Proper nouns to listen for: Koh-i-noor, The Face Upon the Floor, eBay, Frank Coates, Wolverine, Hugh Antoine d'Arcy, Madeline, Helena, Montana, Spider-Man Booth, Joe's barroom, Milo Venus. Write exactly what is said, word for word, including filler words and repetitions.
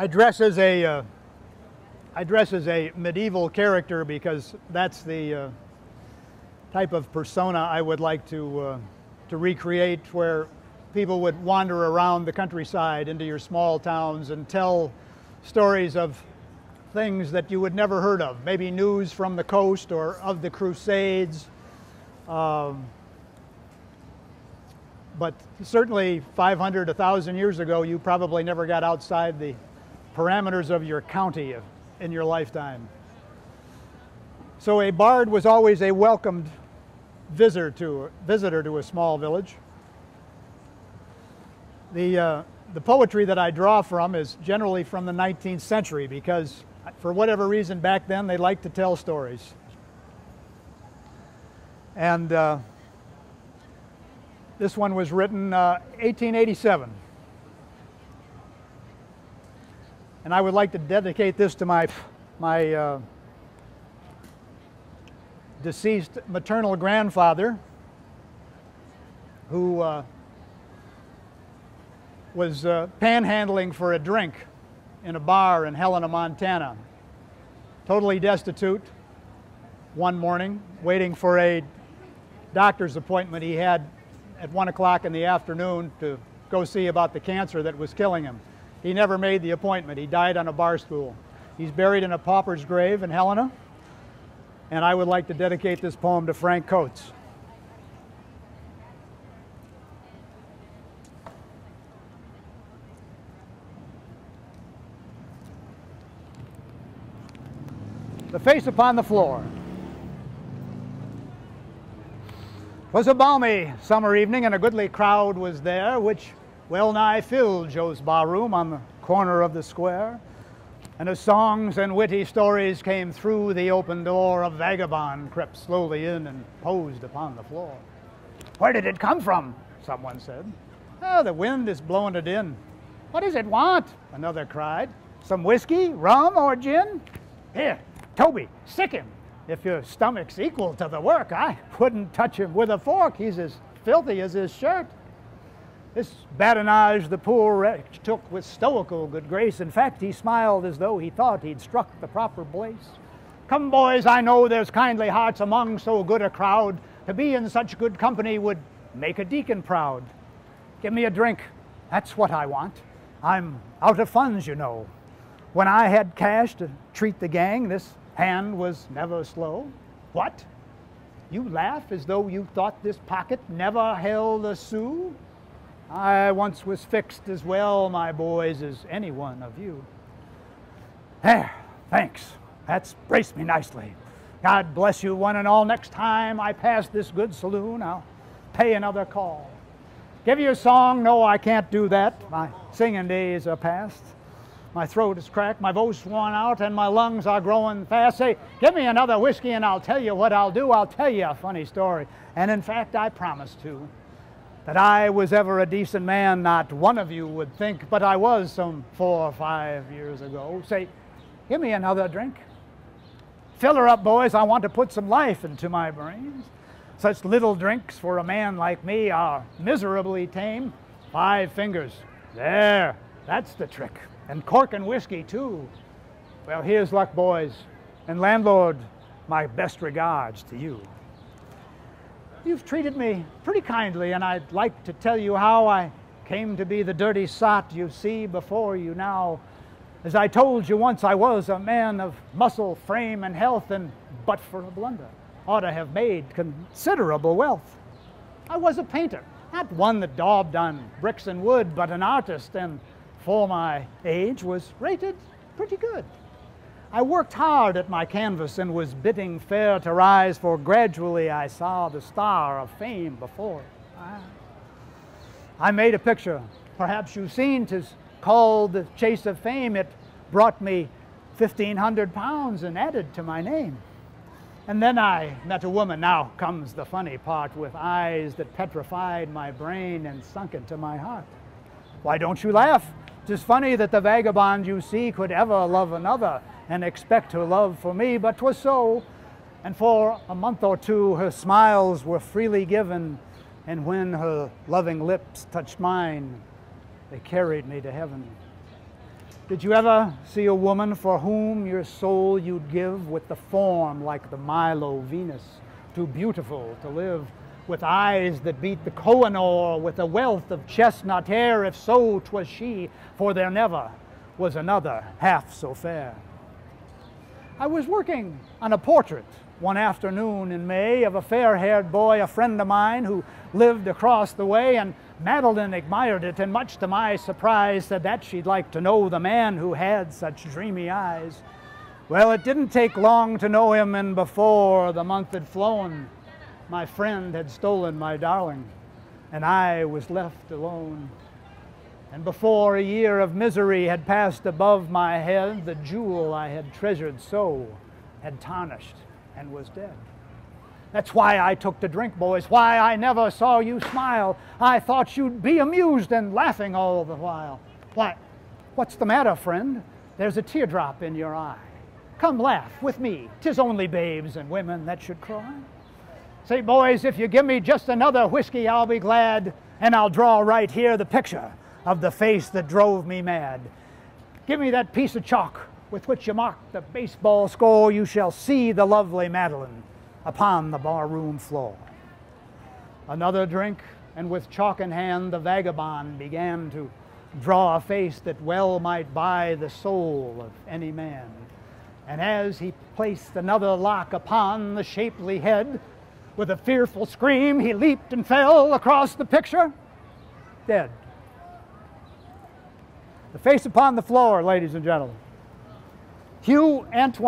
I dress as a uh, I dress as a medieval character because that's the uh, type of persona I would like to uh, to recreate, where people would wander around the countryside into your small towns and tell stories of things that you would never heard of, maybe news from the coast or of the Crusades. Um, but certainly five hundred, a thousand years ago, you probably never got outside the parameters of your county in your lifetime. So a bard was always a welcomed visitor to, visitor to a small village. The, uh, the poetry that I draw from is generally from the nineteenth century because, for whatever reason, back then they liked to tell stories. And uh, this one was written uh, eighteen eighty-seven. And I would like to dedicate this to my, my uh, deceased maternal grandfather, who uh, was uh, panhandling for a drink in a bar in Helena, Montana. Totally destitute one morning, waiting for a doctor's appointment he had at one o'clock in the afternoon to go see about the cancer that was killing him. He never made the appointment. He died on a bar stool. He's buried in a pauper's grave in Helena, and I would like to dedicate this poem to Frank Coates. The Face Upon the Floor. 'Twas a balmy summer evening, and a goodly crowd was there, which well nigh filled Joe's barroom on the corner of the square. And as songs and witty stories came through the open door, a vagabond crept slowly in and posed upon the floor. "Where did it come from?" someone said. "Oh, the wind is blowing it in." "What does it want?" another cried. "Some whiskey, rum, or gin? Here, Toby, sick him. If your stomach's equal to the work, I wouldn't touch him with a fork. He's as filthy as his shirt." This badinage the poor wretch took with stoical good grace. In fact, he smiled as though he thought he'd struck the proper place. "Come, boys, I know there's kindly hearts among so good a crowd. To be in such good company would make a deacon proud. Give me a drink, that's what I want. I'm out of funds, you know. When I had cash to treat the gang, this hand was never slow. What? You laugh as though you thought this pocket never held a sou? I once was fixed as well, my boys, as any one of you. There, thanks. That's braced me nicely. God bless you one and all. Next time I pass this good saloon, I'll pay another call. Give you a song? No, I can't do that. My singing days are past. My throat is cracked, my voice worn out, and my lungs are growing fast. Say, give me another whiskey and I'll tell you what I'll do. I'll tell you a funny story. And in fact, I promise to. That I was ever a decent man, not one of you would think, but I was some four or five years ago. Say, give me another drink. Fill her up, boys, I want to put some life into my brains. Such little drinks for a man like me are miserably tame. Five fingers, there, that's the trick. And cork and whiskey, too. Well, here's luck, boys, and landlord, my best regards to you. You've treated me pretty kindly, and I'd like to tell you how I came to be the dirty sot you see before you now. As I told you once, I was a man of muscle, frame, and health, and but for a blunder, ought to have made considerable wealth. I was a painter, not one that daubed on bricks and wood, but an artist, and for my age was rated pretty good. I worked hard at my canvas and was bidding fair to rise, for gradually I saw the star of fame before. I, I made a picture, perhaps you've seen, 'tis called The Chase of Fame. It brought me fifteen hundred pounds and added to my name. And then I met a woman, now comes the funny part, with eyes that petrified my brain and sunk into my heart. Why don't you laugh? 'Tis funny that the vagabond you see could ever love another and expect her love for me, but 'twas so, and for a month or two her smiles were freely given, and when her loving lips touched mine, they carried me to heaven. Did you ever see a woman for whom your soul you'd give, with the form like the Milo Venus, too beautiful to live, with eyes that beat the Koh-i-noor, with a wealth of chestnut hair? If so, 'twas she, for there never was another half so fair. I was working on a portrait one afternoon in May of a fair-haired boy, a friend of mine who lived across the way, and Madeline admired it, and much to my surprise said that she'd like to know the man who had such dreamy eyes. Well, it didn't take long to know him, and before the month had flown, my friend had stolen my darling, and I was left alone. And before a year of misery had passed above my head, the jewel I had treasured so had tarnished and was dead. That's why I took to drink, boys, why I never saw you smile. I thought you'd be amused and laughing all the while. Why, what's the matter, friend? There's a teardrop in your eye. Come laugh with me. 'Tis only babes and women that should cry. Say, boys, if you give me just another whiskey, I'll be glad, and I'll draw right here the picture of the face that drove me mad. Give me that piece of chalk with which you marked the baseball score. You shall see the lovely Madeline upon the barroom floor. Another drink, and with chalk in hand, the vagabond began to draw a face that well might buy the soul of any man. And as he placed another lock upon the shapely head, with a fearful scream, he leaped and fell across the picture, dead. The Face Upon the Floor, ladies and gentlemen. Hugh Antoine